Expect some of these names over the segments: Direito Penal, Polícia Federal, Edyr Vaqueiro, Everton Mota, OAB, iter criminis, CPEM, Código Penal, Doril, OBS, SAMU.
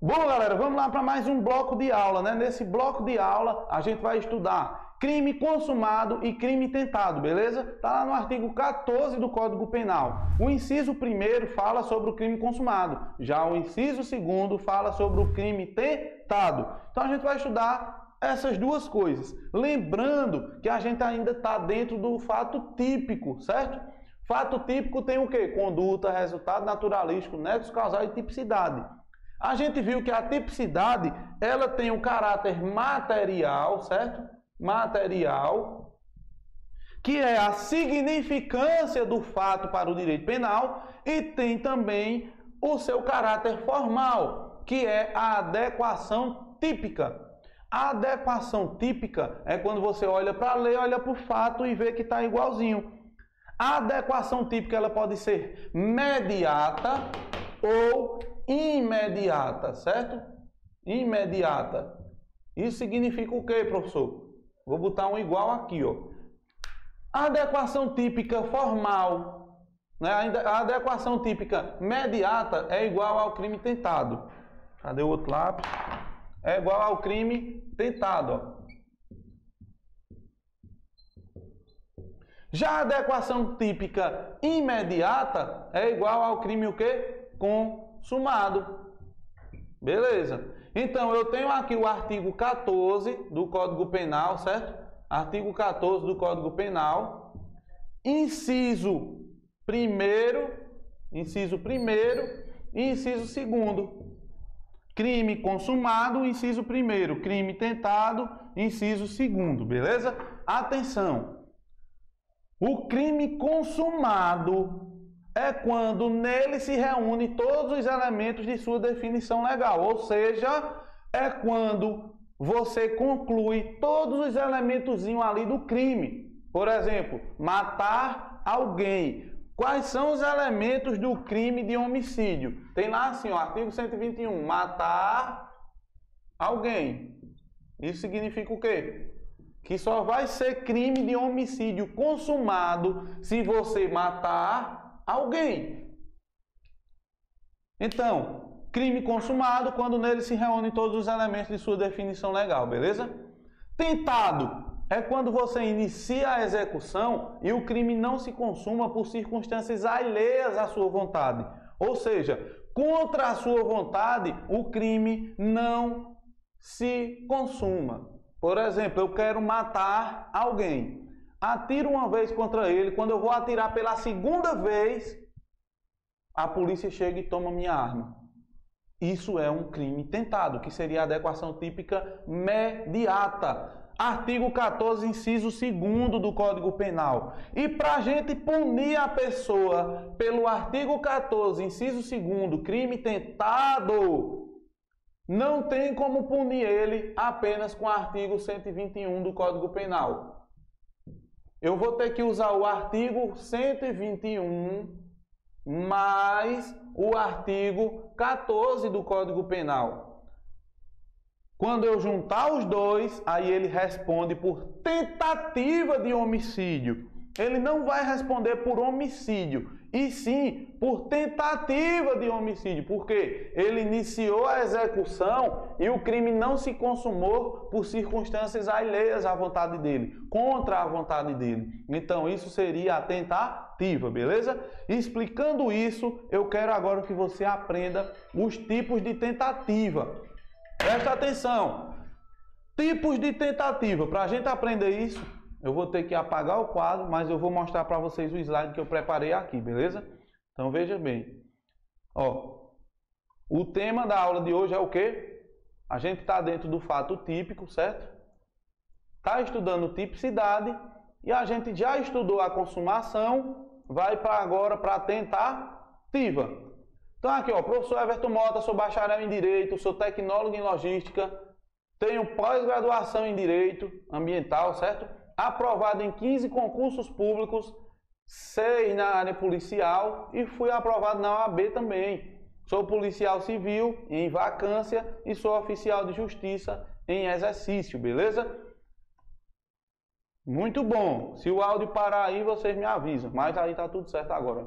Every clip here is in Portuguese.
Bom, galera, vamos lá para mais um bloco de aula, né? Nesse bloco de aula, a gente vai estudar crime consumado e crime tentado, beleza? Tá lá no artigo 14 do Código Penal. O inciso 1º fala sobre o crime consumado, já o inciso 2º fala sobre o crime tentado. Então, a gente vai estudar essas duas coisas. Lembrando que a gente ainda está dentro do fato típico, certo? Fato típico tem o quê? Conduta, resultado naturalístico, nexo causal e tipicidade. A gente viu que a tipicidade, ela tem um caráter material, certo? Material, que é a significância do fato para o direito penal, e tem também o seu caráter formal, que é a adequação típica. A adequação típica é quando você olha para a lei, olha para o fato e vê que está igualzinho. A adequação típica, ela pode ser mediata ou imediata, certo? Imediata. Isso significa o quê, professor? Vou botar um igual aqui, ó. A adequação típica formal, né? A adequação típica mediata é igual ao crime tentado. Cadê o outro lápis? É igual ao crime tentado, ó. Já a adequação típica imediata é igual ao crime o quê? Consumado. Beleza? Então, eu tenho aqui o artigo 14 do Código Penal, certo? Artigo 14 do Código Penal. Inciso 1º e inciso 2º. Crime consumado, inciso 1º. Crime tentado, inciso 2º, beleza? Atenção! O crime consumado é quando nele se reúne todos os elementos de sua definição legal. Ou seja, é quando você conclui todos os elementozinhos ali do crime. Por exemplo, matar alguém. Quais são os elementos do crime de homicídio? Tem lá assim, ó, artigo 121, matar alguém. Isso significa o quê? Que só vai ser crime de homicídio consumado se você matar alguém. Então, crime consumado quando nele se reúnem todos os elementos de sua definição legal, beleza? Tentado. É quando você inicia a execução e o crime não se consuma por circunstâncias alheias à sua vontade. Ou seja, contra a sua vontade, o crime não se consuma. Por exemplo, eu quero matar alguém. Atiro uma vez contra ele. Quando eu vou atirar pela segunda vez, a polícia chega e toma minha arma. Isso é um crime tentado, que seria a adequação típica mediata. Artigo 14, inciso 2º do Código Penal. E para a gente punir a pessoa pelo artigo 14, inciso 2º, crime tentado, não tem como punir ele apenas com o artigo 121 do Código Penal. Eu vou ter que usar o artigo 121 mais o artigo 14 do Código Penal. Quando eu juntar os dois, aí ele responde por tentativa de homicídio. Ele não vai responder por homicídio, e sim por tentativa de homicídio, porque ele iniciou a execução e o crime não se consumou por circunstâncias alheias à vontade dele, contra a vontade dele. Então, isso seria a tentativa, beleza? Explicando isso, eu quero agora que você aprenda os tipos de tentativa. Presta atenção, tipos de tentativa. Para a gente aprender isso, eu vou ter que apagar o quadro, mas eu vou mostrar para vocês o slide que eu preparei aqui, beleza? Então veja bem, ó, o tema da aula de hoje é o quê? A gente está dentro do fato típico, certo? Está estudando tipicidade e a gente já estudou a consumação, vai para agora para a tentativa. Então aqui, ó, professor Everton Mota, sou bacharel em Direito, sou tecnólogo em Logística, tenho pós-graduação em Direito Ambiental, certo? Aprovado em 15 concursos públicos, 6 na área policial e fui aprovado na OAB também. Sou policial civil em vacância e sou oficial de justiça em exercício, beleza? Muito bom. Se o áudio parar aí, vocês me avisam, mas aí tá tudo certo agora.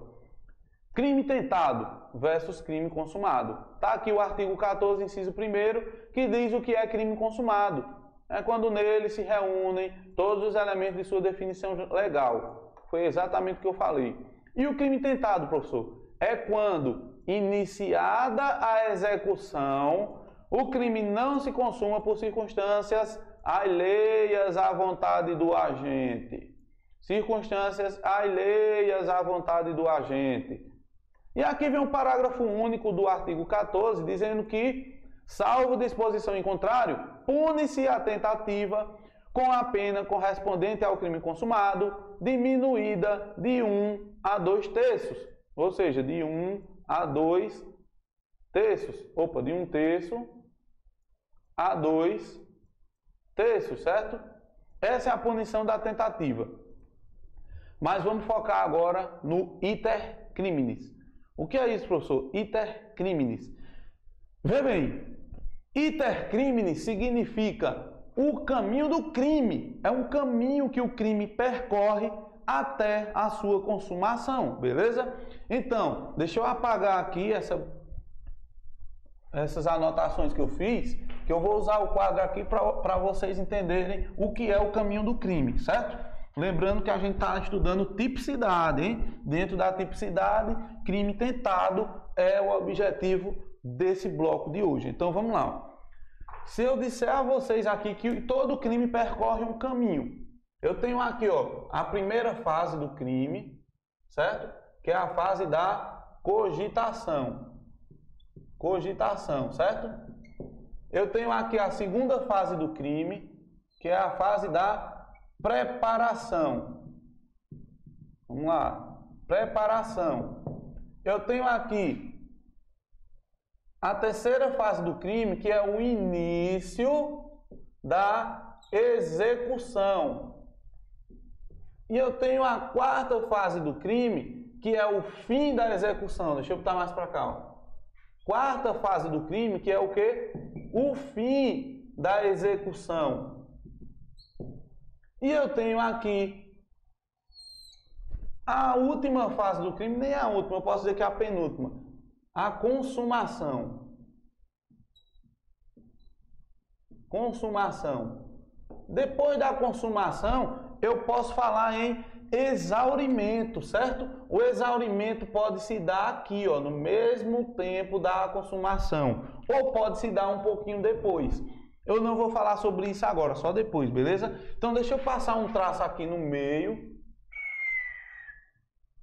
Crime tentado versus crime consumado. Está aqui o artigo 14, inciso 1º, que diz o que é crime consumado. É quando nele se reúnem todos os elementos de sua definição legal. Foi exatamente o que eu falei. E o crime tentado, professor? É quando, iniciada a execução, o crime não se consuma por circunstâncias alheias à vontade do agente. Circunstâncias alheias à vontade do agente. E aqui vem um parágrafo único do artigo 14, dizendo que, salvo disposição em contrário, pune-se a tentativa com a pena correspondente ao crime consumado, diminuída de 1 a 2 terços. Ou seja, de 1 a 2 terços. Opa, de 1 terço a 2 terços, certo? Essa é a punição da tentativa. Mas vamos focar agora no iter criminis. O que é isso, professor? Iter criminis. Vê bem, iter criminis significa o caminho do crime. É um caminho que o crime percorre até a sua consumação, beleza? Então, deixa eu apagar aqui essas anotações que eu fiz, que eu vou usar o quadro aqui para vocês entenderem o que é o caminho do crime, certo? Lembrando que a gente está estudando tipicidade, hein? Dentro da tipicidade, crime tentado é o objetivo desse bloco de hoje. Então vamos lá. Se eu disser a vocês aqui que todo crime percorre um caminho, eu tenho aqui, ó, a primeira fase do crime, certo? Que é a fase da cogitação. Cogitação, certo? Eu tenho aqui a segunda fase do crime, que é a fase da preparação. Vamos lá. Preparação. Eu tenho aqui a terceira fase do crime, que é o início da execução. E eu tenho a quarta fase do crime, que é o fim da execução. Deixa eu botar mais para cá. Ó. Quarta fase do crime, que é o quê? O fim da execução. E eu tenho aqui a última fase do crime, nem a última, eu posso dizer que é a penúltima. A consumação. Consumação. Depois da consumação, eu posso falar em exaurimento, certo? O exaurimento pode se dar aqui, ó, no mesmo tempo da consumação. Ou pode se dar um pouquinho depois. Eu não vou falar sobre isso agora, só depois, beleza? Então, deixa eu passar um traço aqui no meio.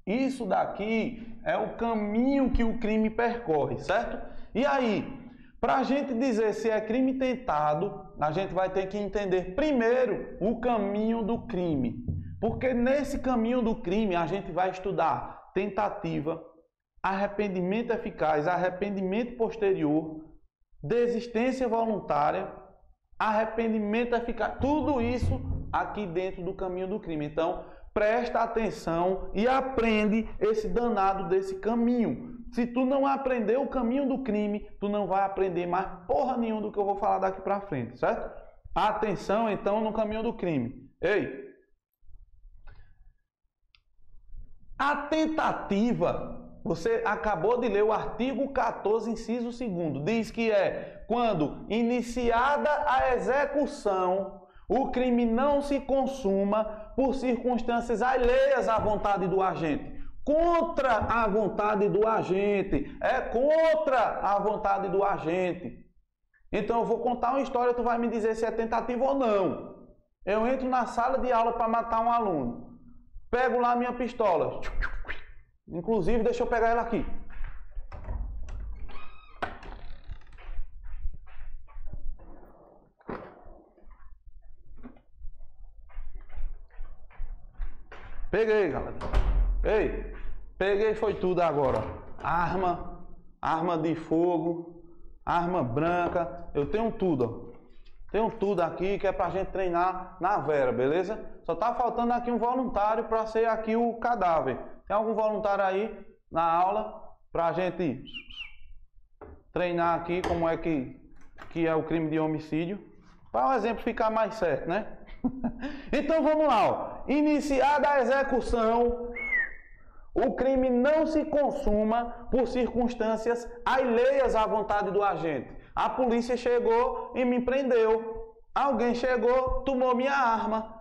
Isso daqui é o caminho que o crime percorre, certo? E aí, para a gente dizer se é crime tentado, a gente vai ter que entender primeiro o caminho do crime. Porque nesse caminho do crime a gente vai estudar tentativa, arrependimento eficaz, arrependimento posterior, desistência voluntária, arrependimento eficaz, tudo isso aqui dentro do caminho do crime. Então, presta atenção e aprende esse danado desse caminho. Se tu não aprender o caminho do crime, tu não vai aprender mais porra nenhuma do que eu vou falar daqui pra frente, certo? Atenção, então, no caminho do crime. Ei! A tentativa, você acabou de ler o artigo 14, inciso 2º, diz que é quando, iniciada a execução, o crime não se consuma por circunstâncias alheias à vontade do agente. Contra a vontade do agente. É contra a vontade do agente. Então eu vou contar uma história, tu vai me dizer se é tentativa ou não. Eu entro na sala de aula para matar um aluno. Pego lá minha pistola. Inclusive, deixa eu pegar ela aqui. Peguei, galera. Ei, peguei foi tudo agora. Arma de fogo, arma branca. Eu tenho tudo, ó. Tenho tudo aqui que é pra gente treinar na Vera, beleza? Só tá faltando aqui um voluntário pra ser aqui o cadáver. Tem algum voluntário aí na aula pra gente treinar aqui como é que é o crime de homicídio? Para o exemplo ficar mais certo, né? Então vamos lá, ó. Iniciada a execução, o crime não se consuma por circunstâncias alheias à vontade do agente. A polícia chegou e me prendeu. Alguém chegou, tomou minha arma.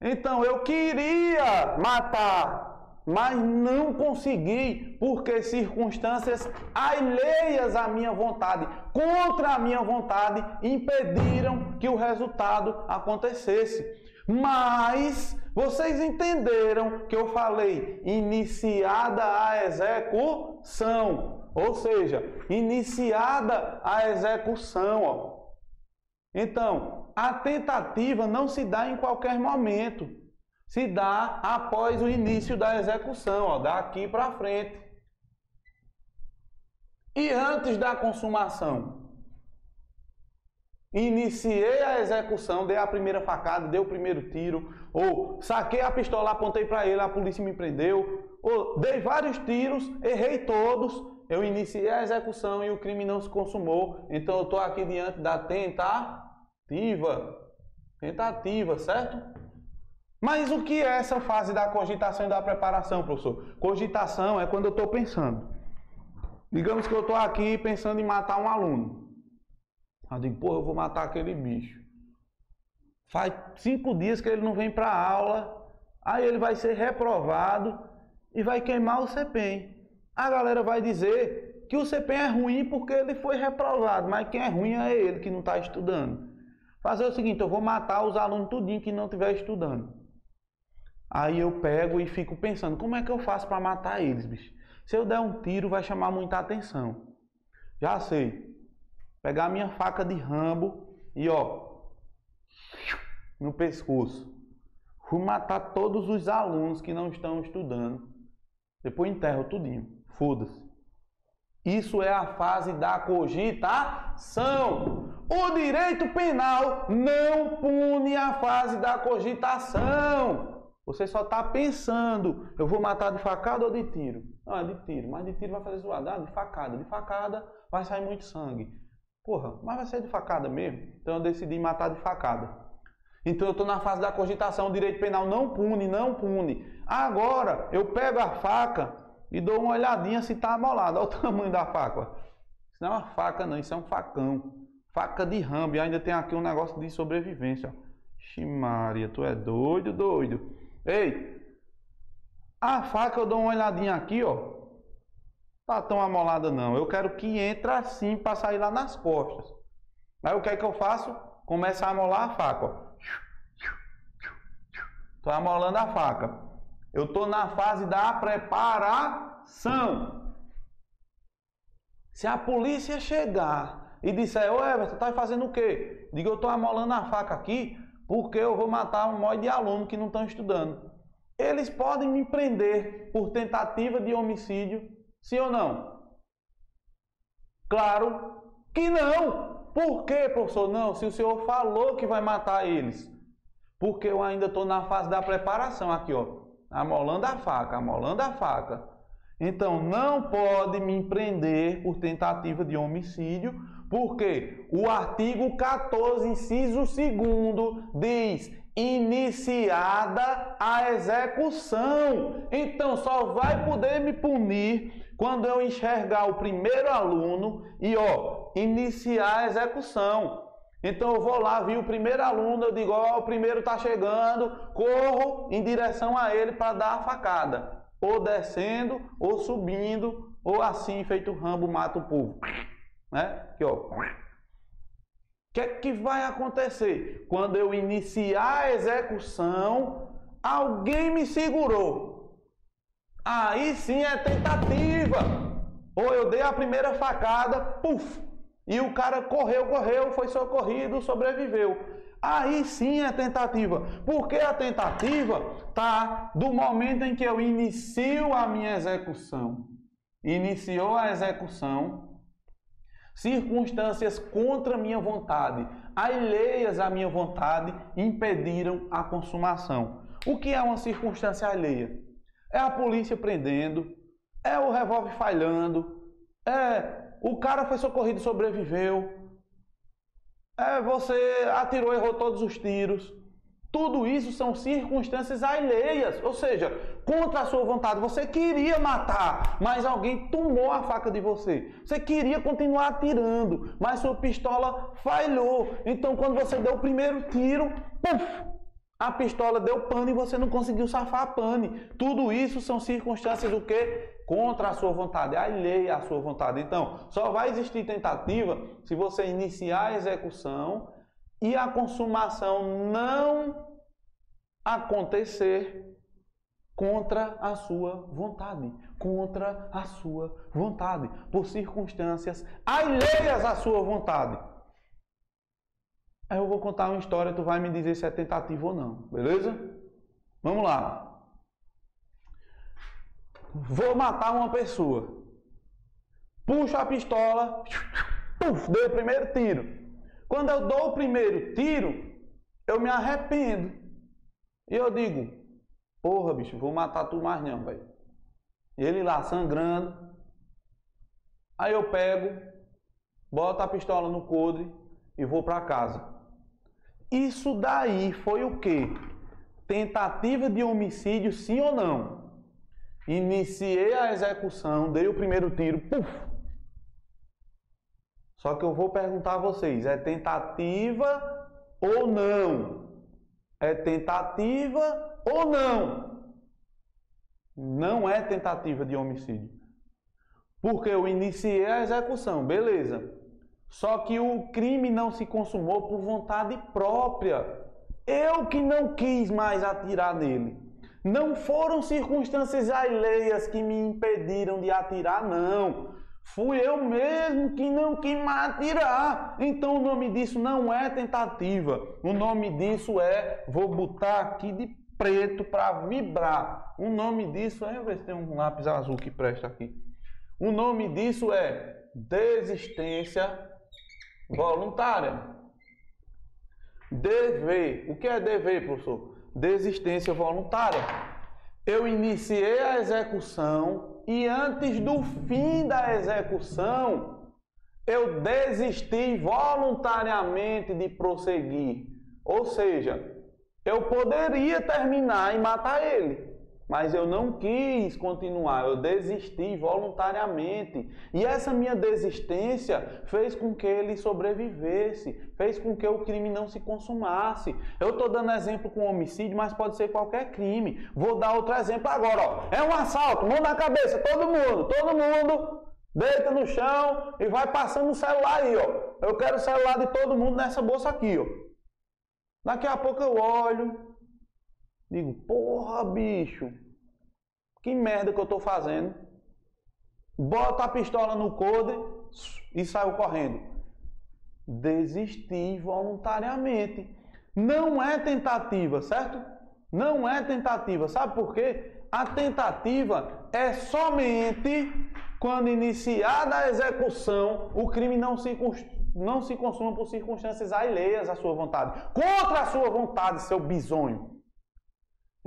Então, eu queria matar, mas não consegui, porque circunstâncias alheias à minha vontade, contra a minha vontade, impediram que o resultado acontecesse. Mas vocês entenderam que eu falei iniciada a execução, ou seja, iniciada a execução. Ó. Então, a tentativa não se dá em qualquer momento, se dá após o início da execução, ó, daqui para frente. E antes da consumação? Iniciei a execução, dei a primeira facada, dei o primeiro tiro, ou saquei a pistola, apontei para ele, a polícia me prendeu, ou dei vários tiros, errei todos, eu iniciei a execução e o crime não se consumou, então eu estou aqui diante da tentativa, certo? Mas o que é essa fase da cogitação e da preparação, professor? Cogitação é quando eu estou pensando. Digamos que eu estou aqui pensando em matar um aluno. Eu digo, pô, eu vou matar aquele bicho. Faz 5 dias que ele não vem para aula, aí ele vai ser reprovado e vai queimar o CPEM. A galera vai dizer que o CPEM é ruim porque ele foi reprovado, mas quem é ruim é ele que não está estudando. Fazer o seguinte, eu vou matar os alunos tudinho que não estiver estudando. Aí eu pego e fico pensando, como é que eu faço para matar eles, bicho? Se eu der um tiro, vai chamar muita atenção. Já sei. Pegar a minha faca de Rambo e, ó, no pescoço. Fui matar todos os alunos que não estão estudando. Depois enterro tudinho. Foda-se. Isso é a fase da cogitação. O direito penal não pune a fase da cogitação. Você só está pensando, eu vou matar de facada ou de tiro? Não, é de tiro, mas de tiro vai fazer zoada. Ah, de facada vai sair muito sangue. Porra, mas vai ser de facada mesmo? Então eu decidi matar de facada. Então eu estou na fase da cogitação, o direito penal não pune, não pune. Agora eu pego a faca e dou uma olhadinha se está amolada. Olha o tamanho da faca. Isso não é uma faca não, isso é um facão. Faca de Rambo. E ainda tem aqui um negócio de sobrevivência. Ximaria, tu é doido, doido. Ei, a faca eu dou uma olhadinha aqui, ó. Tá tão amolada não, eu quero que entre assim para sair lá nas costas. Aí o que é que eu faço? Começo a amolar a faca, ó. Tô amolando a faca. Eu tô na fase da preparação. Se a polícia chegar e disser, ô Everton, tá fazendo o quê? Diga, eu tô amolando a faca aqui porque eu vou matar um monte de aluno que não estão estudando. Eles podem me prender por tentativa de homicídio. Sim ou não? Claro que não. Por quê, professor? Não, se o senhor falou que vai matar eles. Porque eu ainda estou na fase da preparação aqui, ó. Amolando a faca, amolando a faca. Então, não pode me prender por tentativa de homicídio, porque o artigo 14, inciso 2º, diz... iniciada a execução. Então só vai poder me punir quando eu enxergar o primeiro aluno e, ó, iniciar a execução. Então eu vou lá, vi o primeiro aluno, eu digo, ó, o primeiro tá chegando, corro em direção a ele para dar a facada. Ou descendo, ou subindo, ou assim, feito Rambo, mata o povo. Né? Aqui, ó. O que é que vai acontecer? Quando eu iniciar a execução, alguém me segurou. Aí sim é tentativa. Ou eu dei a primeira facada, puf, e o cara correu, foi socorrido, sobreviveu. Aí sim é tentativa. Porque a tentativa tá do momento em que eu inicio a minha execução. Iniciou a execução. Circunstâncias contra minha vontade, alheias à minha vontade, impediram a consumação. O que é uma circunstância alheia? É a polícia prendendo, é o revólver falhando, é o cara foi socorrido e sobreviveu, é você atirou e errou todos os tiros, Tudo isso são circunstâncias alheias, ou seja, contra a sua vontade. Você queria matar, mas alguém tomou a faca de você. Você queria continuar atirando, mas sua pistola falhou. Então, quando você deu o primeiro tiro, puf! A pistola deu pane e você não conseguiu safar a pane. Tudo isso são circunstâncias do quê? Contra a sua vontade, alheia à sua vontade. Então, só vai existir tentativa se você iniciar a execução e a consumação não acontecer contra a sua vontade. Contra a sua vontade. Por circunstâncias alheias à sua vontade. Aí eu vou contar uma história, tu vai me dizer se é tentativa ou não, beleza? Vamos lá. Vou matar uma pessoa. Puxo a pistola, puf, dei o primeiro tiro. Quando eu dou o primeiro tiro, eu me arrependo. E eu digo, porra, bicho, vou matar tu mais não, velho. Ele lá sangrando. Aí eu pego, boto a pistola no coldre e vou pra casa. Isso daí foi o quê? Tentativa de homicídio, sim ou não? Iniciei a execução, dei o primeiro tiro, puf! Só que eu vou perguntar a vocês, é tentativa ou não? É tentativa ou não? Não é tentativa de homicídio. Porque eu iniciei a execução, beleza. Só que o crime não se consumou por vontade própria. Eu que não quis mais atirar nele. Não foram circunstâncias alheias que me impediram de atirar, não. Fui eu mesmo que não quis mais atirar. Então o nome disso não é tentativa. O nome disso é, vou botar aqui de preto para vibrar. O nome disso é, ver se tem um lápis azul que presta aqui. O nome disso é desistência voluntária. Dever. O que é dever, professor? Desistência voluntária. Eu iniciei a execução e antes do fim da execução, eu desisti voluntariamente de prosseguir. Ou seja, eu poderia terminar e matar ele. Mas eu não quis continuar, eu desisti voluntariamente. E essa minha desistência fez com que ele sobrevivesse, fez com que o crime não se consumasse. Eu estou dando exemplo com homicídio, mas pode ser qualquer crime. Vou dar outro exemplo agora. Ó. É um assalto, mão na cabeça, todo mundo. Deita no chão e vai passando o celular aí. Ó. Eu quero o celular de todo mundo nessa bolsa aqui. Ó. Daqui a pouco eu olho. Digo, porra, bicho, que merda que eu tô fazendo. Boto a pistola no coldre e saio correndo. Desisti voluntariamente. Não é tentativa, certo? Não é tentativa. Sabe por quê? A tentativa é somente quando iniciada a execução, o crime não se consuma por circunstâncias alheias à sua vontade. Contra a sua vontade, seu bizonho.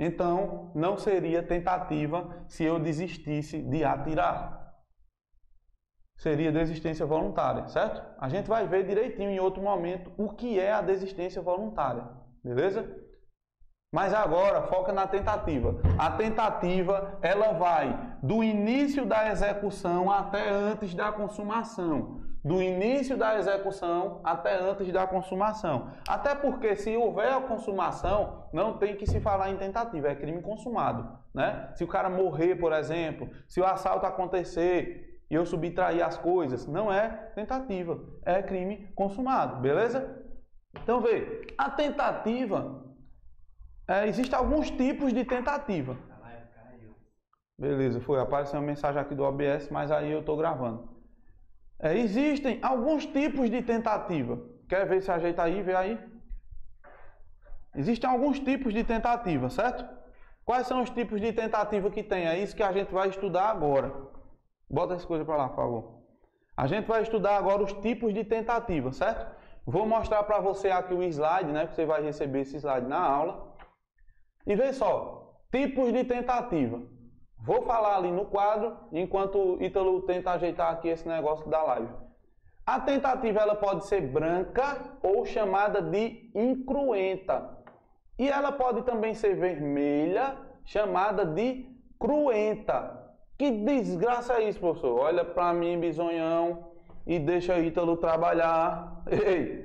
Então, não seria tentativa se eu desistisse de atirar. Seria desistência voluntária, certo? A gente vai ver direitinho em outro momento o que é a desistência voluntária, beleza? Mas agora, foca na tentativa. A tentativa, ela vai do início da execução até antes da consumação. Do início da execução até antes da consumação. Até porque se houver a consumação, não tem que se falar em tentativa, é crime consumado, né? Se o cara morrer, por exemplo, se o assalto acontecer e eu subtrair as coisas, não é tentativa, é crime consumado, beleza? Então vê, a tentativa, existem alguns tipos de tentativa. Beleza, foi, apareceu uma mensagem aqui do OBS, mas aí eu tô gravando. Existem alguns tipos de tentativa. Quer ver se ajeita aí? Vê aí. Existem alguns tipos de tentativa, certo? Quais são os tipos de tentativa que tem? É isso que a gente vai estudar agora. Bota essa coisa para lá, por favor. A gente vai estudar agora os tipos de tentativa, certo? Vou mostrar para você aqui o slide, né? Que você vai receber esse slide na aula. E vê só, tipos de tentativa. Vou falar ali no quadro, enquanto o Ítalo tenta ajeitar aqui esse negócio da live. A tentativa ela pode ser branca ou chamada de incruenta. E ela pode também ser vermelha, chamada de cruenta. Que desgraça é isso, professor? Olha pra mim, bisonhão, e deixa Ítalo trabalhar. Ei.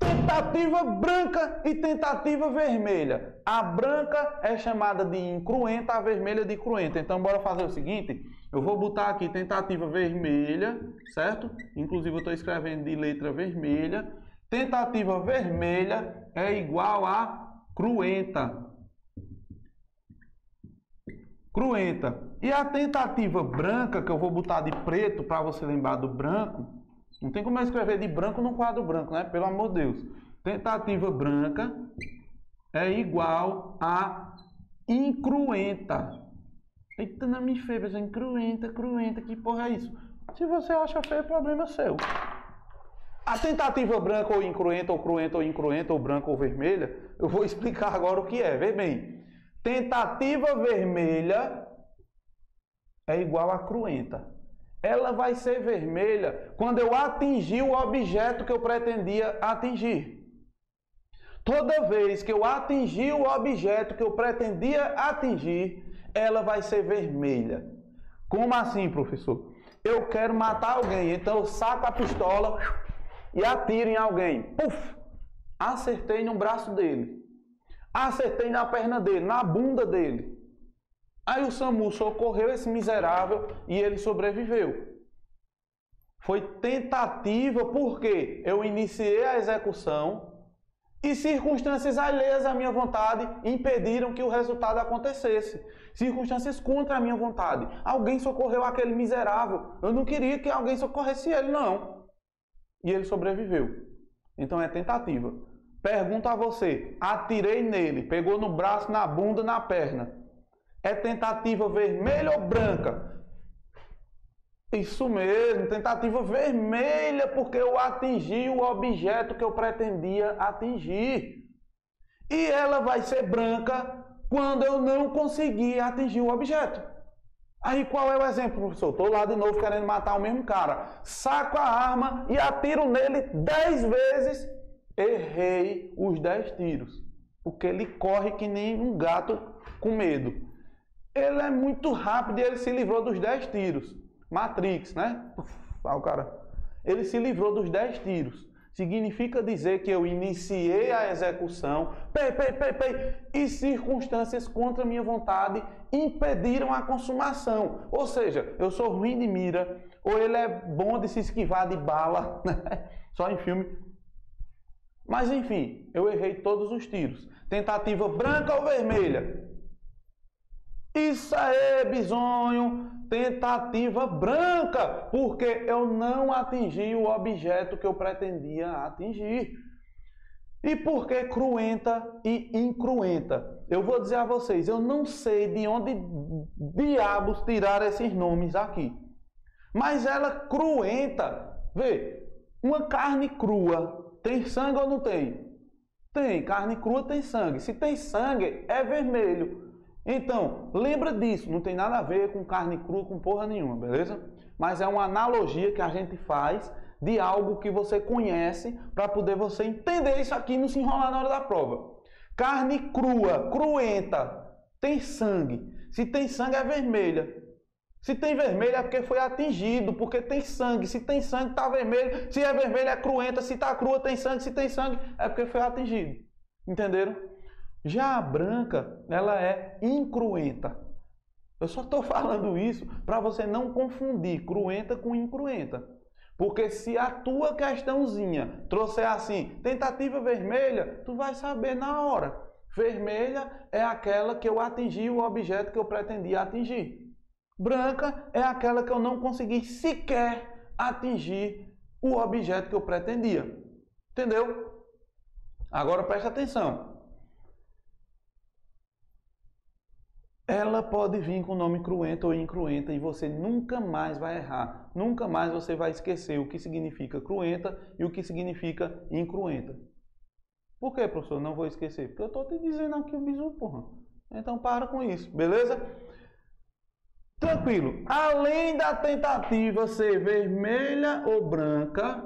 Tentativa branca e tentativa vermelha. A branca é chamada de incruenta, a vermelha de cruenta. Então, bora fazer o seguinte. Eu vou botar aqui tentativa vermelha, certo? Inclusive, eu estou escrevendo de letra vermelha. Tentativa vermelha é igual a cruenta. E a tentativa branca, que eu vou botar de preto para você lembrar do branco. Não tem como eu escrever de branco no quadro branco, né? Pelo amor de Deus. Tentativa branca é igual a incruenta. Eita, não me feia, pessoal. Incruenta, cruenta, que porra é isso? Se você acha feio, problema seu. A tentativa branca ou incruenta, ou cruenta, ou incruenta, ou branca ou vermelha, eu vou explicar agora o que é. Vê bem. Tentativa vermelha é igual a cruenta. Ela vai ser vermelha quando eu atingir o objeto que eu pretendia atingir. Toda vez que eu atingir o objeto que eu pretendia atingir, ela vai ser vermelha. Como assim, professor? Eu quero matar alguém, então eu saco a pistola e atiro em alguém. Puf! Acertei no braço dele. Acertei na perna dele, na bunda dele. Aí o SAMU socorreu esse miserável e ele sobreviveu. Foi tentativa porque eu iniciei a execução e circunstâncias alheias à minha vontade impediram que o resultado acontecesse. Circunstâncias contra a minha vontade. Alguém socorreu aquele miserável. Eu não queria que alguém socorresse ele, não. E ele sobreviveu. Então é tentativa. Pergunto a você, atirei nele, pegou no braço, na bunda, na perna. É tentativa vermelha ou branca? Isso mesmo, tentativa vermelha, porque eu atingi o objeto que eu pretendia atingir. E ela vai ser branca quando eu não conseguir atingir o objeto. Aí qual é o exemplo, professor? Estou lá de novo querendo matar o mesmo cara. Saco a arma e atiro nele 10 vezes. Errei os 10 tiros. Porque ele corre que nem um gato com medo. Ele é muito rápido e ele se livrou dos 10 tiros. Matrix, né? Uf, olha o cara. Ele se livrou dos 10 tiros. Significa dizer que eu iniciei a execução, e circunstâncias contra minha vontade impediram a consumação. Ou seja, eu sou ruim de mira, ou ele é bom de se esquivar de bala, né? Só em filme. Mas enfim, eu errei todos os tiros. Tentativa branca ou vermelha? Isso aí, bisonho! Tentativa branca, porque eu não atingi o objeto que eu pretendia atingir. E por que cruenta e incruenta? Eu vou dizer a vocês, eu não sei de onde diabos tirar esses nomes aqui. Mas ela cruenta, vê, uma carne crua, tem sangue ou não tem? Tem, carne crua tem sangue. Se tem sangue, é vermelho. Então, lembra disso, não tem nada a ver com carne crua, com porra nenhuma, beleza? Mas é uma analogia que a gente faz de algo que você conhece para poder você entender isso aqui e não se enrolar na hora da prova. Carne crua, cruenta, tem sangue. Se tem sangue, é vermelha. Se tem vermelho, é porque foi atingido, porque tem sangue. Se tem sangue, está vermelho. Se é vermelho, é cruenta. Se está crua, tem sangue. Se tem sangue, é porque foi atingido. Entenderam? Já a branca, ela é incruenta. Eu só estou falando isso para você não confundir cruenta com incruenta. Porque se a tua questãozinha trouxer assim, tentativa vermelha, tu vai saber na hora. Vermelha é aquela que eu atingi o objeto que eu pretendia atingir. Branca é aquela que eu não consegui sequer atingir o objeto que eu pretendia. Entendeu? Agora presta atenção. Ela pode vir com o nome cruenta ou incruenta e você nunca mais vai errar. Nunca mais você vai esquecer o que significa cruenta e o que significa incruenta. Por que, professor? Não vou esquecer. Porque eu estou te dizendo aqui o bizu, porra. Então para com isso, beleza? Tranquilo. Além da tentativa ser vermelha ou branca,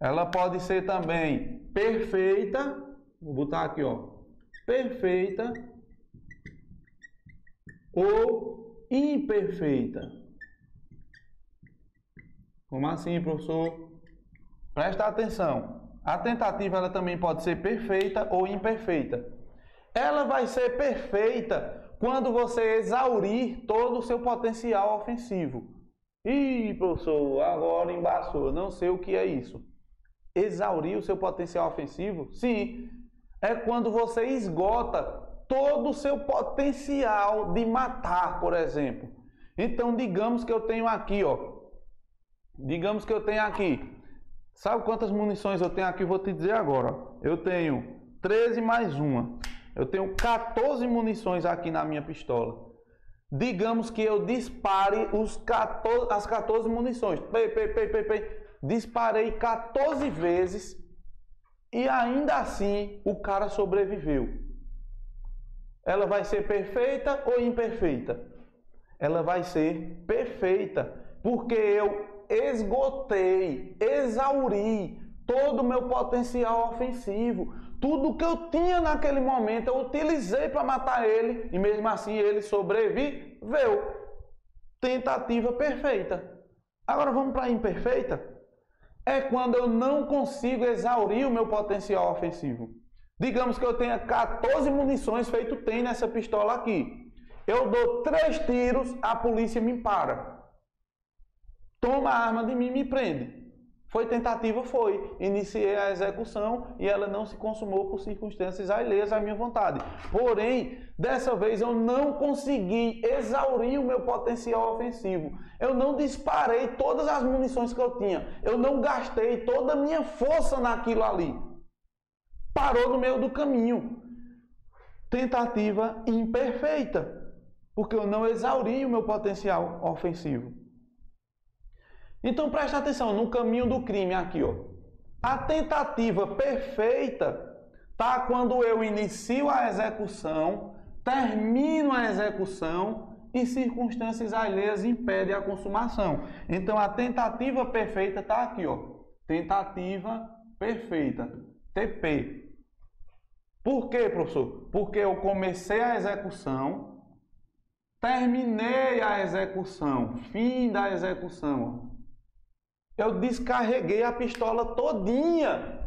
ela pode ser também perfeita Vou botar aqui, ó, perfeita ou imperfeita. Como assim, professor? Presta atenção. A tentativa ela também pode ser perfeita ou imperfeita. Ela vai ser perfeita quando você exaurir todo o seu potencial ofensivo. Ih, professor, agora embaçou. Não sei o que é isso. Exaurir o seu potencial ofensivo? Sim. É quando você esgota todo o seu potencial de matar, por exemplo. Então, digamos que eu tenho aqui, ó. Digamos que eu tenho aqui, sabe quantas munições eu tenho aqui? Vou te dizer agora. Eu tenho 13 mais uma. Eu tenho 14 munições aqui na minha pistola. Digamos que eu dispare as 14 munições. Disparei 14 vezes e ainda assim o cara sobreviveu. Ela vai ser perfeita ou imperfeita? Ela vai ser perfeita, porque eu esgotei, exauri todo o meu potencial ofensivo. Tudo que eu tinha naquele momento eu utilizei para matar ele e mesmo assim ele sobreviveu. Tentativa perfeita. Agora vamos para a imperfeita. É quando eu não consigo exaurir o meu potencial ofensivo. Digamos que eu tenha 14 munições feito tem nessa pistola aqui. Eu dou 3 tiros, a polícia me para. Toma a arma de mim e me prende. Foi tentativa? Foi. Iniciei a execução e ela não se consumou por circunstâncias alheias à minha vontade. Porém, dessa vez eu não consegui exaurir o meu potencial ofensivo. Eu não disparei todas as munições que eu tinha. Eu não gastei toda a minha força naquilo ali. Parou no meio do caminho. Tentativa imperfeita, porque eu não exauri o meu potencial ofensivo. Então, presta atenção no caminho do crime aqui, ó. A tentativa perfeita tá quando eu inicio a execução, termino a execução e circunstâncias alheias impedem a consumação. Então, a tentativa perfeita tá aqui, ó. Tentativa perfeita, TP. Por quê, professor? Porque eu comecei a execução, terminei a execução, fim da execução, ó. Eu descarreguei a pistola todinha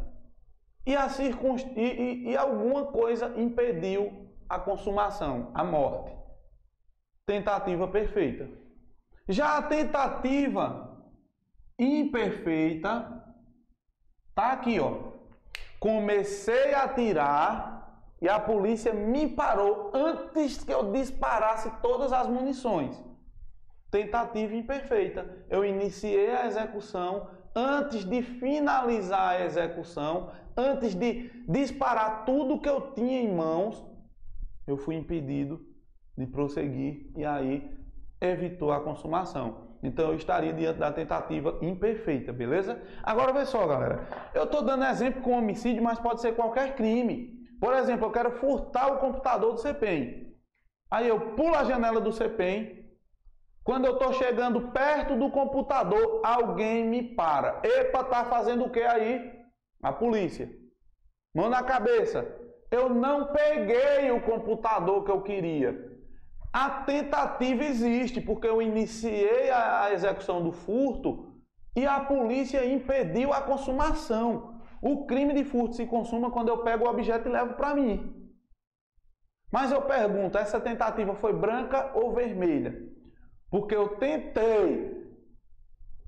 e alguma coisa impediu a consumação, a morte. Tentativa perfeita. Já a tentativa imperfeita tá aqui, ó. Comecei a atirar e a polícia me parou antes que eu disparasse todas as munições. Tentativa imperfeita. Eu iniciei a execução antes de finalizar a execução, antes de disparar tudo que eu tinha em mãos, eu fui impedido de prosseguir e aí evitou a consumação. Então eu estaria diante da tentativa imperfeita, beleza? Agora vê só, galera. Eu estou dando exemplo com homicídio, mas pode ser qualquer crime. Por exemplo, eu quero furtar o computador do CPEM. Aí eu pulo a janela do CPEM. Quando eu estou chegando perto do computador, alguém me para. Epa, tá fazendo o que aí? A polícia. Mão na cabeça. Eu não peguei o computador que eu queria. A tentativa existe, porque eu iniciei a execução do furto e a polícia impediu a consumação. O crime de furto se consuma quando eu pego o objeto e levo para mim. Mas eu pergunto, essa tentativa foi branca ou vermelha? Porque eu tentei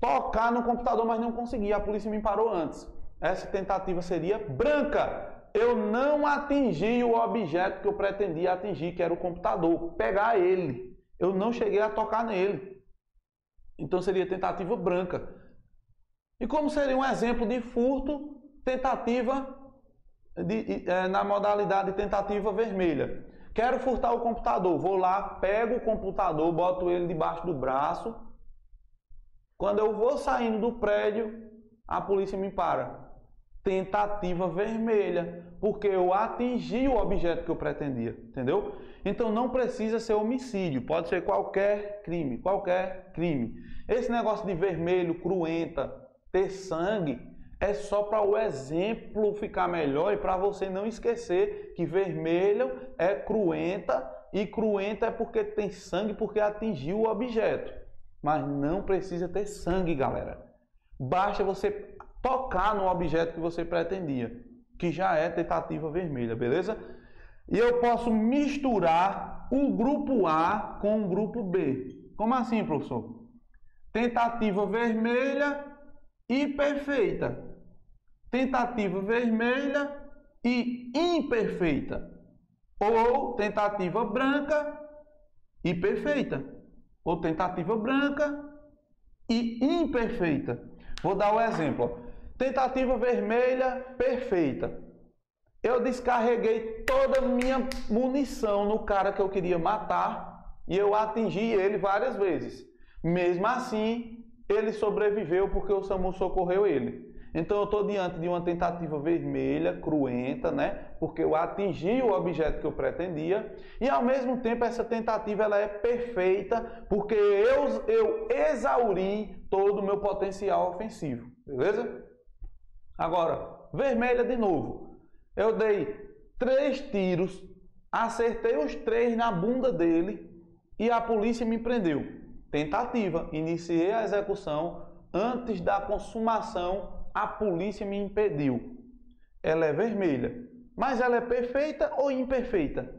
tocar no computador, mas não consegui. A polícia me parou antes. Essa tentativa seria branca. Eu não atingi o objeto que eu pretendia atingir, que era o computador. Pegar ele. Eu não cheguei a tocar nele. Então seria tentativa branca. E como seria um exemplo de furto, na modalidade tentativa vermelha? Quero furtar o computador, vou lá, pego o computador, boto ele debaixo do braço. Quando eu vou saindo do prédio, a polícia me para. Tentativa vermelha, porque eu atingi o objeto que eu pretendia, entendeu? Então não precisa ser homicídio, pode ser qualquer crime, qualquer crime. Esse negócio de vermelho, cruenta, ter sangue, É só para o exemplo ficar melhor e para você não esquecer que vermelho é cruenta e cruenta é porque tem sangue, porque atingiu o objeto. Mas não precisa ter sangue, galera. Basta você tocar no objeto que você pretendia, que já é tentativa vermelha, beleza? E eu posso misturar o grupo A com o grupo B. Como assim, professor? Tentativa vermelha e perfeita. Tentativa vermelha e imperfeita. Ou tentativa branca e perfeita. Ou tentativa branca e imperfeita. Vou dar um exemplo. Tentativa vermelha, perfeita. Eu descarreguei toda a minha munição no cara que eu queria matar e eu atingi ele várias vezes. Mesmo assim, ele sobreviveu porque o SAMU socorreu ele. Então eu estou diante de uma tentativa vermelha, cruenta, né? Porque eu atingi o objeto que eu pretendia. E ao mesmo tempo essa tentativa ela é perfeita porque eu exauri todo o meu potencial ofensivo. Beleza? Agora, vermelha de novo. Eu dei 3 tiros, acertei os 3 na bunda dele e a polícia me prendeu. Tentativa, iniciei a execução, antes da consumação a polícia me impediu. Ela é vermelha, mas ela é perfeita ou imperfeita?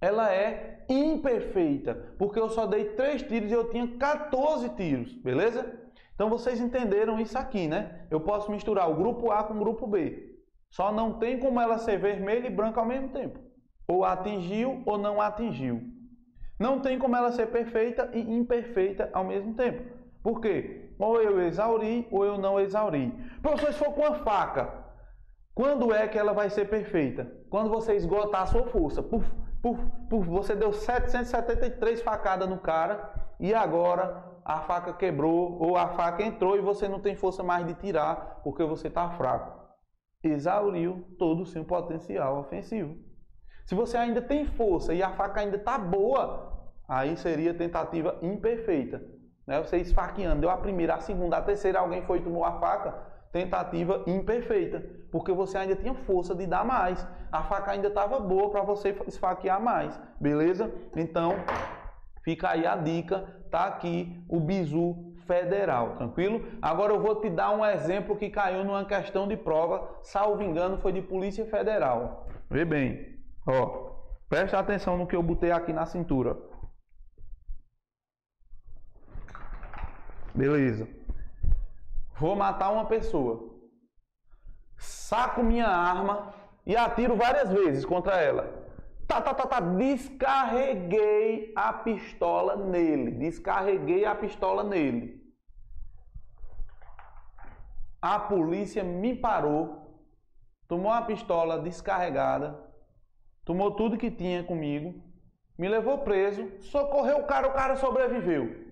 Ela é imperfeita, porque eu só dei 3 tiros e eu tinha 14 tiros, beleza? Então vocês entenderam isso aqui, né? Eu posso misturar o grupo A com o grupo B, só não tem como ela ser vermelha e branca ao mesmo tempo. Ou atingiu ou não atingiu. Não tem como ela ser perfeita e imperfeita ao mesmo tempo. Por quê? Ou eu exauri ou eu não exauri. Professor, se for com uma faca, quando é que ela vai ser perfeita? Quando você esgotar a sua força. Você deu 773 facadas no cara e agora a faca quebrou ou a faca entrou e você não tem força mais de tirar porque você está fraco. Exauriu todo o seu potencial ofensivo. Se você ainda tem força e a faca ainda está boa, aí seria tentativa imperfeita, né? Você esfaqueando, deu a primeira, a segunda, a terceira, alguém foi e tomou a faca, tentativa imperfeita, porque você ainda tinha força de dar mais. A faca ainda estava boa para você esfaquear mais, beleza? Então, fica aí a dica, tá aqui o bizu federal, tranquilo? Agora eu vou te dar um exemplo que caiu numa questão de prova, salvo engano, foi de Polícia Federal. Vê bem. Ó, presta atenção no que eu botei aqui na cintura. Beleza. Vou matar uma pessoa. Saco minha arma e atiro várias vezes contra ela. Tá. Descarreguei a pistola nele. A polícia me parou. Tomou a pistola descarregada. Tomou tudo que tinha comigo, me levou preso, socorreu o cara sobreviveu.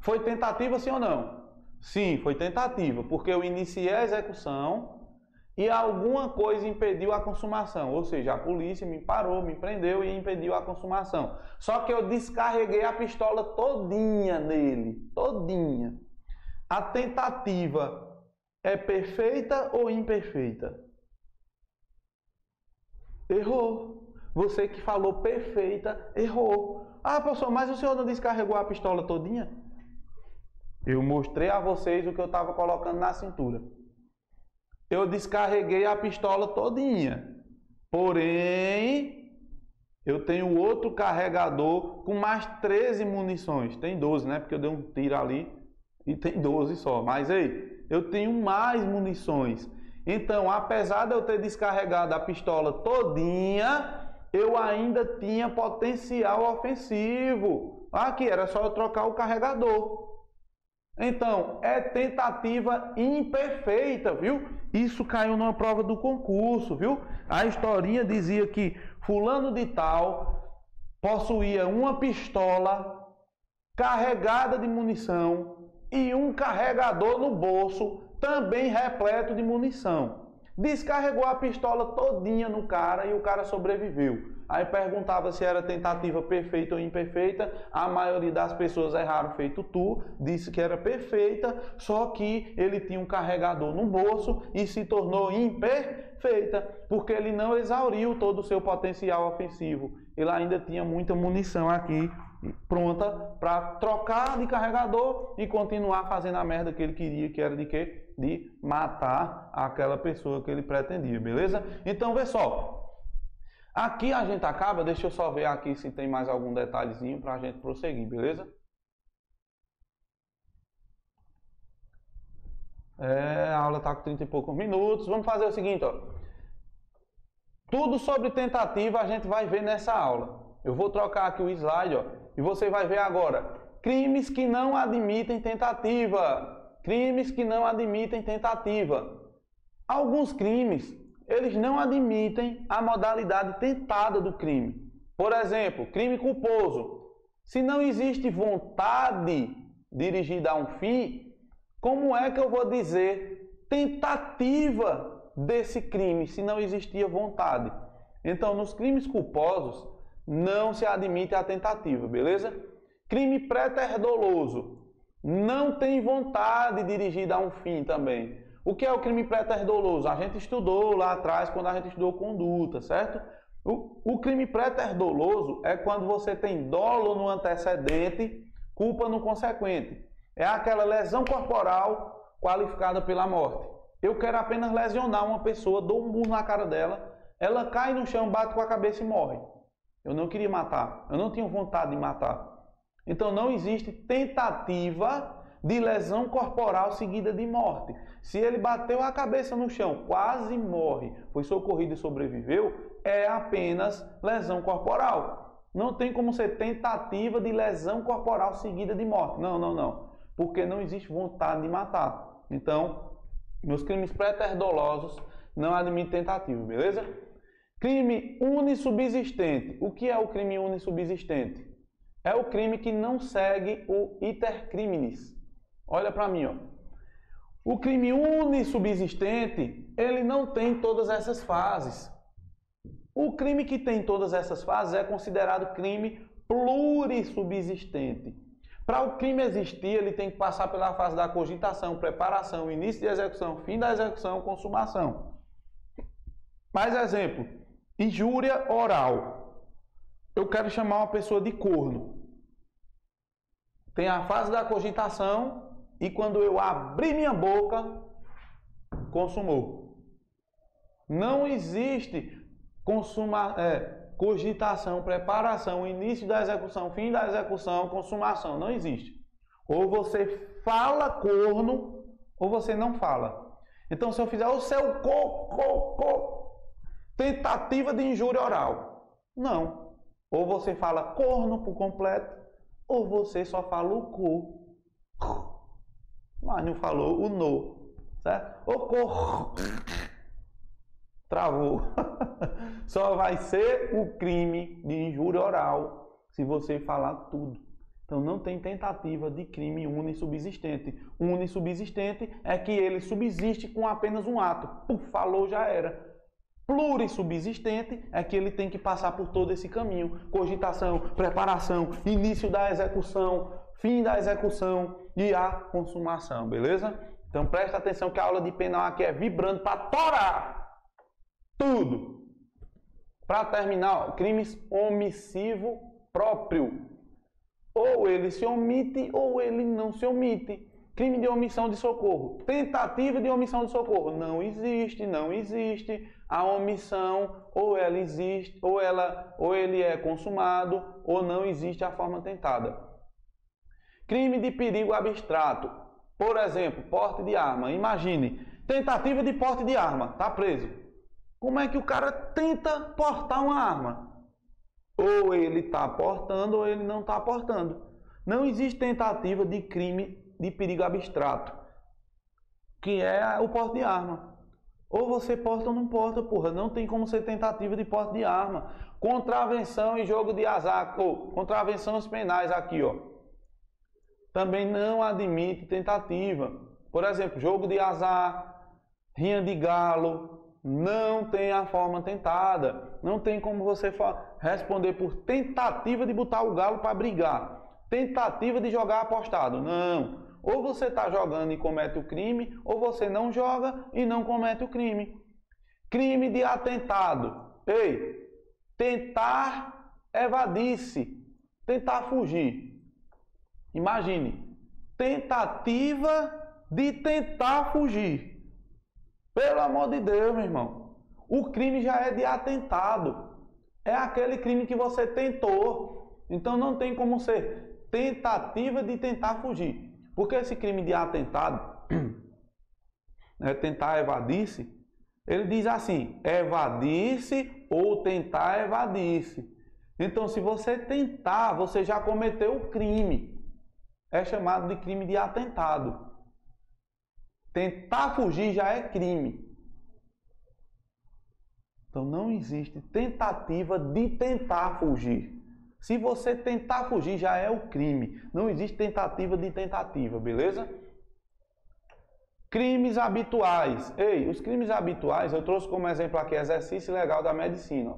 Foi tentativa sim ou não? Sim, foi tentativa, porque eu iniciei a execução e alguma coisa impediu a consumação. Ou seja, a polícia me parou, me prendeu e impediu a consumação. Só que eu descarreguei a pistola todinha nele, todinha. A tentativa é perfeita ou imperfeita? Errou. Você que falou perfeita, errou. Ah, professor, mas o senhor não descarregou a pistola todinha? Eu mostrei a vocês o que eu estava colocando na cintura. Eu descarreguei a pistola todinha. Porém, eu tenho outro carregador com mais 13 munições. Tem 12, né? Porque eu dei um tiro ali e tem 12 só. Mas aí, eu tenho mais munições. Então, apesar de eu ter descarregado a pistola todinha, eu ainda tinha potencial ofensivo. Aqui era só eu trocar o carregador. Então, é tentativa imperfeita, viu? Isso caiu numa prova do concurso, viu? A historinha dizia que fulano de tal possuía uma pistola carregada de munição e um carregador no bolso também repleto de munição. Descarregou a pistola todinha no cara e o cara sobreviveu. Aí perguntava se era tentativa perfeita ou imperfeita. A maioria das pessoas erraram feito tu, disse que era perfeita, só que ele tinha um carregador no bolso e se tornou imperfeita, porque ele não exauriu todo o seu potencial ofensivo. Ele ainda tinha muita munição aqui pronta para trocar de carregador e continuar fazendo a merda que ele queria, que era de quê? De matar aquela pessoa que ele pretendia, beleza? Então, vê só. Aqui a gente acaba, deixa eu só ver aqui se tem mais algum detalhezinho para a gente prosseguir, beleza? A aula está com 30 e poucos minutos. Vamos fazer o seguinte, ó. Tudo sobre tentativa a gente vai ver nessa aula. Eu vou trocar aqui o slide, ó, e você vai ver agora. Crimes que não admitem tentativa. Crimes que não admitem tentativa. Alguns crimes... eles não admitem a modalidade tentada do crime. Por exemplo, crime culposo. Se não existe vontade dirigida a um fim, como é que eu vou dizer tentativa desse crime, se não existia vontade? Então, nos crimes culposos, não se admite a tentativa, beleza? Crime preterdoloso. Não tem vontade dirigida a um fim também. O que é o crime preterdoloso? A gente estudou lá atrás, quando a gente estudou conduta, certo? O crime preterdoloso é quando você tem dolo no antecedente, culpa no consequente. É aquela lesão corporal qualificada pela morte. Eu quero apenas lesionar uma pessoa, dou um burro na cara dela, ela cai no chão, bate com a cabeça e morre. Eu não queria matar, eu não tinha vontade de matar. Então não existe tentativa... de lesão corporal seguida de morte. Se ele bateu a cabeça no chão, quase morre, foi socorrido e sobreviveu, é apenas lesão corporal. Não tem como ser tentativa de lesão corporal seguida de morte. Não, não, não. Porque não existe vontade de matar. Então, nos crimes preterdolosos, não admite tentativa, beleza? Crime unissubsistente. O que é o crime unissubsistente? É o crime que não segue o intercriminis. Olha para mim, ó. O crime unissubsistente, ele não tem todas essas fases. O crime que tem todas essas fases é considerado crime plurissubsistente. Para o crime existir, ele tem que passar pela fase da cogitação, preparação, início de execução, fim da execução, consumação. Mais exemplo, injúria oral. Eu quero chamar uma pessoa de corno. Tem a fase da cogitação... e quando eu abri minha boca, consumou. Não existe cogitação, preparação, início da execução, fim da execução, consumação. Não existe. Ou você fala corno, ou você não fala. Então, se eu fizer o seu tentativa de injúria oral, não. Ou você fala corno por completo, ou você só fala o cu. Mas não falou o no, certo? O corno travou. Só vai ser o crime de injúria oral se você falar tudo. Então não tem tentativa de crime unissubsistente. Unissubsistente é que ele subsiste com apenas um ato. Puf, falou, já era. Plurissubsistente é que ele tem que passar por todo esse caminho. Cogitação, preparação, início da execução, fim da execução e a consumação, beleza? Então presta atenção que a aula de penal aqui é vibrando para torar tudo. Para terminar, ó, crimes omissivo próprio. Ou ele se omite ou ele não se omite. Crime de omissão de socorro. Tentativa de omissão de socorro. Não existe, não existe. A omissão, ou ela existe, ou ele é consumado, ou não existe a forma tentada. Crime de perigo abstrato. Por exemplo, porte de arma. Imagine, tentativa de porte de arma. Tá preso. Como é que o cara tenta portar uma arma? Ou ele tá portando ou ele não tá portando. Não existe tentativa de crime de perigo abstrato, que é o porte de arma. Ou você porta ou não porta, porra. Não tem como ser tentativa de porte de arma. Contravenção e jogo de azar. Ou contravenções penais aqui, ó. Também não admite tentativa. Por exemplo, jogo de azar, rinha de galo, não tem a forma tentada. Não tem como você responder por tentativa de botar o galo para brigar. Tentativa de jogar apostado. Não. Ou você está jogando e comete o crime, ou você não joga e não comete o crime. Crime de atentado. Ei, tentar evadir-se. Tentar fugir. Imagine. Tentativa de tentar fugir. Pelo amor de Deus, meu irmão. O crime já é de atentado. É aquele crime que você tentou. Então não tem como ser tentativa de tentar fugir. Porque esse crime de atentado, né, tentar evadir-se, ele diz assim, evadir-se ou tentar evadir-se. Então se você tentar, você já cometeu o crime. É chamado de crime de atentado. Tentar fugir já é crime. Então não existe tentativa de tentar fugir. Se você tentar fugir já é o crime. Não existe tentativa de tentativa, beleza? Crimes habituais. Ei, os crimes habituais, eu trouxe como exemplo aqui exercício ilegal da medicina.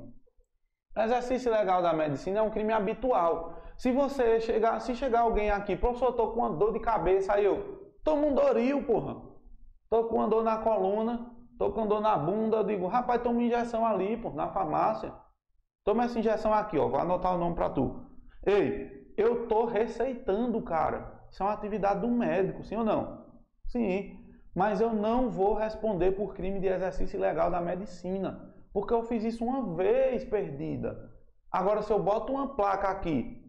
Exercício ilegal da medicina é um crime habitual. Se chegar alguém aqui, professor, eu tô com uma dor de cabeça, aí eu tomo um Doril, porra. Tô com uma dor na coluna, tô com dor na bunda, eu digo, rapaz, toma injeção ali, pô, na farmácia. Toma essa injeção aqui, ó, vou anotar o nome pra tu. Ei, eu tô receitando, cara. Isso é uma atividade do médico, sim ou não? Sim, mas eu não vou responder por crime de exercício ilegal da medicina, porque eu fiz isso uma vez perdida. Agora, se eu boto uma placa aqui,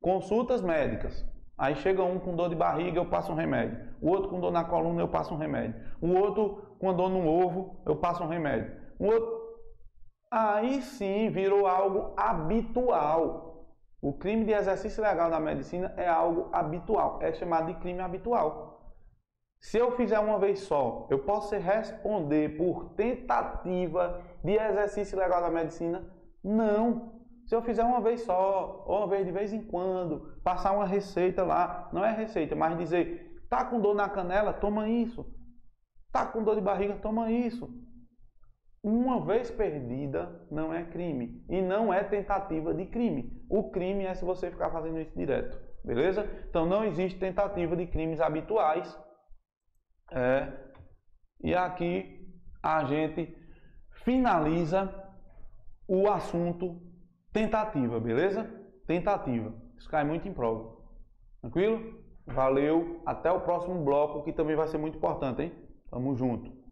consultas médicas, aí chega um com dor de barriga, eu passo um remédio. O outro com dor na coluna, eu passo um remédio. O outro com dor no ovo, eu passo um remédio. O outro... Aí sim virou algo habitual. O crime de exercício ilegal na medicina é algo habitual. É chamado de crime habitual. Se eu fizer uma vez só, eu posso responder por tentativa de exercício ilegal na medicina? Não. Se eu fizer uma vez só, ou uma vez de vez em quando, passar uma receita lá, não é receita, mas dizer, tá com dor na canela, toma isso. Tá com dor de barriga, toma isso. Uma vez perdida não é crime e não é tentativa de crime. O crime é se você ficar fazendo isso direto, beleza? Então não existe tentativa de crimes habituais. E aqui a gente finaliza o assunto tentativa, beleza? Tentativa. Isso cai muito em prova. Tranquilo? Valeu. Até o próximo bloco, que também vai ser muito importante, hein? Tamo junto.